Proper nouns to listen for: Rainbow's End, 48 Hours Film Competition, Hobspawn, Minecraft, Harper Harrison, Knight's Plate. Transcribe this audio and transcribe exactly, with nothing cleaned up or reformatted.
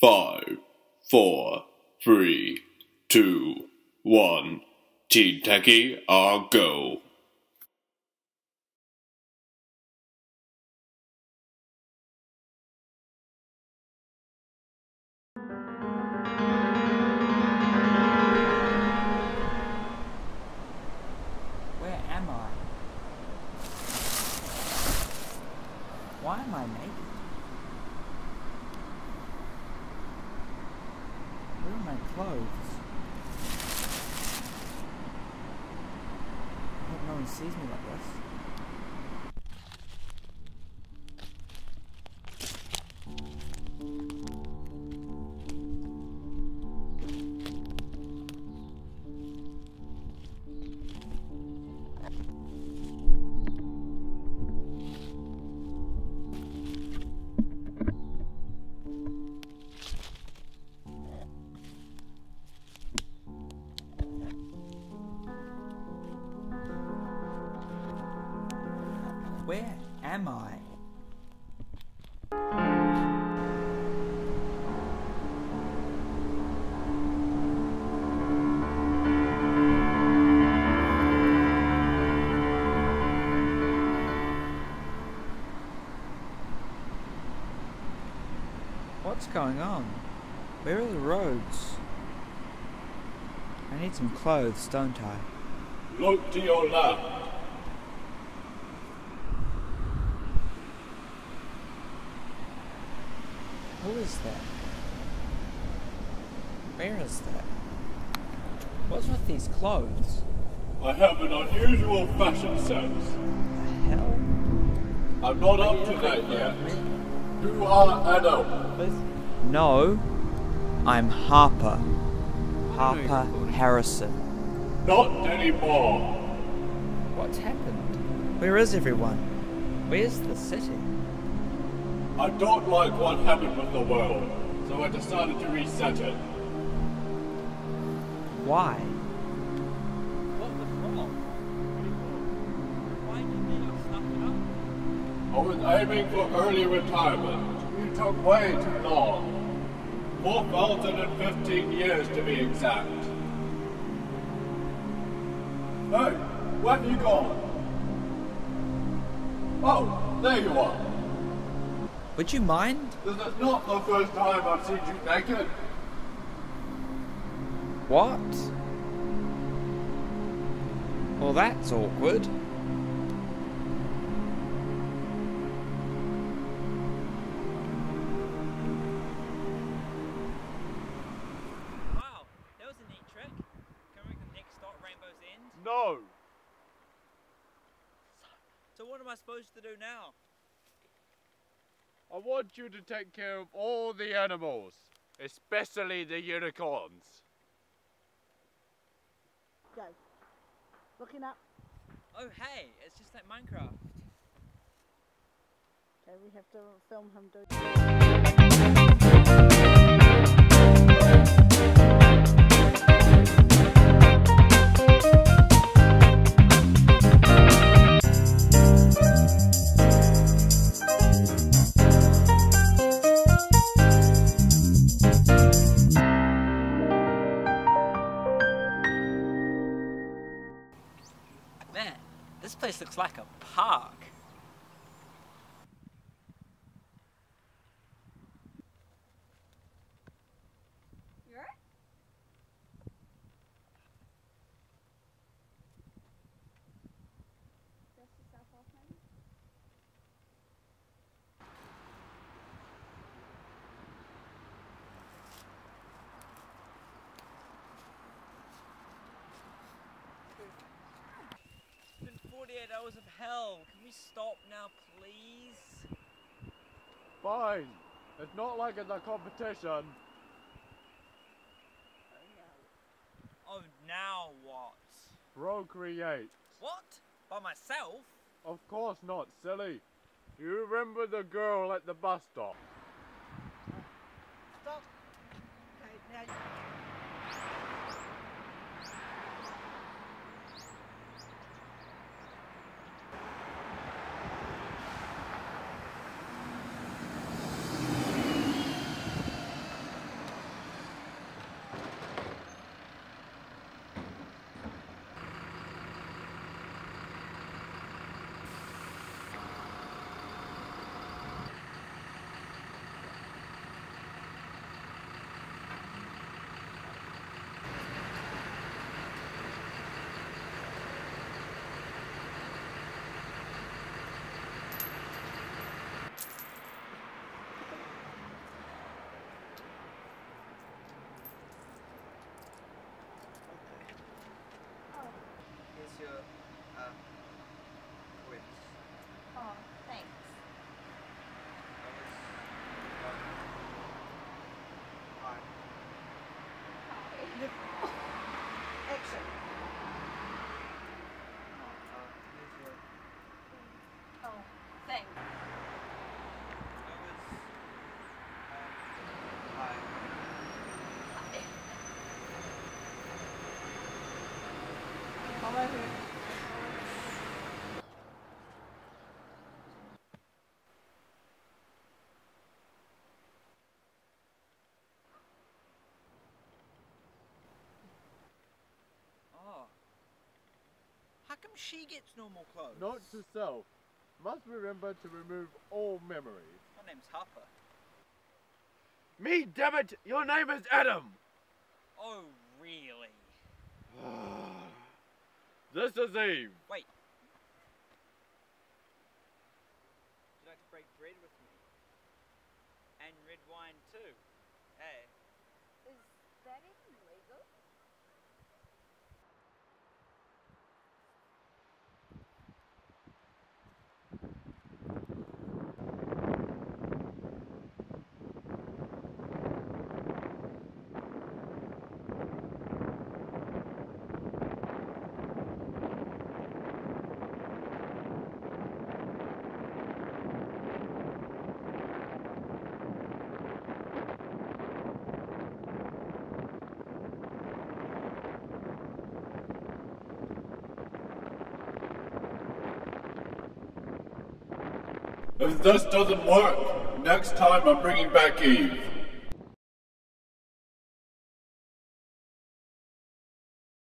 Five, four, three, two, one. Teen Techie, I'll go. Where am I? Why am I naked? Where are my clothes? I hope no one sees me like this. Where am I? What's going on? Where are the roads? I need some clothes, don't I? Look to your left. Who is that? Where is that? What's with these clothes? I have an unusual fashion sense. The hell? I'm not up to that yet. You are adult. No, I'm Harper. Harper Harrison. Not anymore. What's happened? Where is everyone? Where's the city? I don't like what happened with the world, so I decided to reset it. Why? What the problem? Why did they stuff it up? I was aiming for early retirement. You took way too long. four thousand fifteen years to be exact. Hey, where have you gone? Oh, there you are. Would you mind? This is not the first time I've seen you naked. What? Well, that's awkward. Wow, that was a neat trick. Can we make the next stop, Rainbow's End? No! So what am I supposed to do now? I want you to take care of all the animals, especially the unicorns. Go. Looking up. Oh hey, it's just like Minecraft. Okay, we have to film him do. Man, this place looks like a park. You're right. Dust yourself off, maybe? forty-eight hours of hell. Can we stop now, please? Fine. It's not like it's a competition. Oh, now what? Procreate. What? By myself? Of course not, silly. Do you remember the girl at the bus stop? Stop. Okay, now you... she gets normal clothes? Note to self. Must remember to remove all memories. My name's Harper. Me, dammit! Your name is Adam! Oh, really? This is Eve. Wait. Would you like to break bread with me? And red wine too. Hey. Is that even legal? If this doesn't work, next time I'm bringing back Eve.